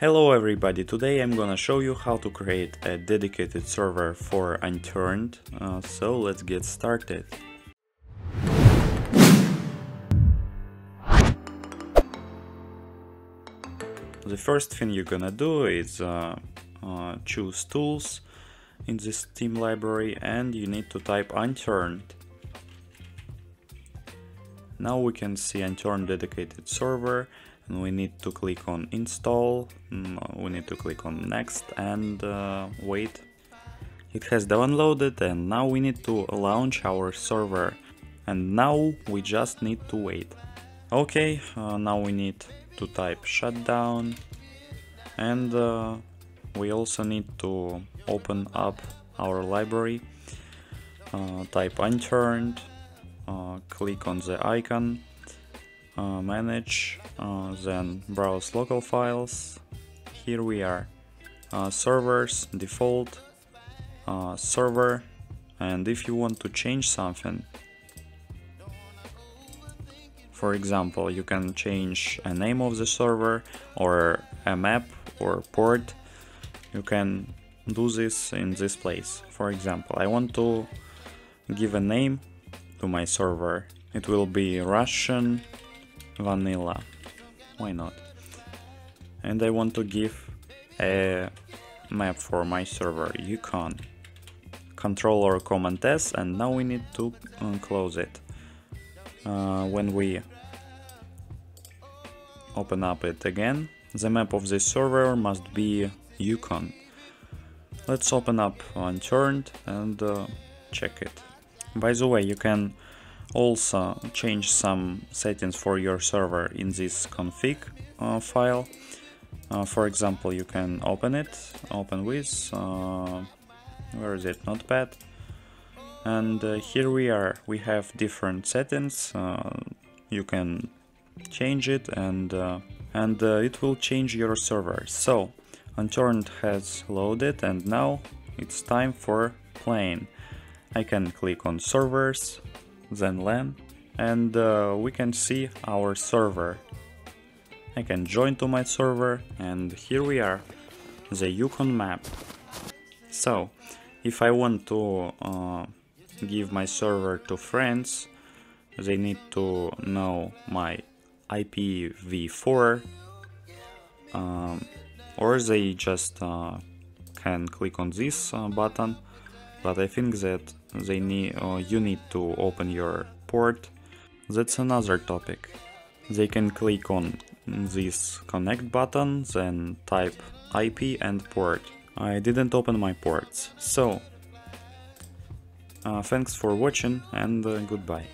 Hello everybody, today I'm gonna show you how to create a dedicated server for Unturned, so let's get started. The first thing you're gonna do is choose tools in the Steam library and you need to type Unturned. Now we can see Unturned dedicated server. We need to click on install, we need to click on next and wait. It has downloaded and now we need to launch our server. And now we just need to wait. Okay, now we need to type shutdown. And we also need to open up our library. Type Unturned, click on the icon. Manage, then browse local files. Here we are. Servers, default, server, and if you want to change something, for example, you can change a name of the server or a map or port. You can do this in this place. For example, I want to give a name to my server. It will be Russian Vanilla, why not? And I want to give a map for my server, Yukon. Control or Command S, and now we need to close it. When we open up it again, the map of this server must be Yukon. Let's open up Unturned and check it. By the way, you can also change some settings for your server in this config file. For example, you can open it, open with, where is it, notepad. And here we are, we have different settings, you can change it and it will change your server. So, Unturned has loaded and now it's time for playing. I can click on servers, then LAN, and we can see our server. I can join to my server, and here we are, the Yukon map. So, if I want to give my server to friends, they need to know my IPv4, or they just can click on this button. But I think that they need, you need to open your port. That's another topic. They can click on this connect button, then type IP and port. I didn't open my ports. So, thanks for watching and goodbye.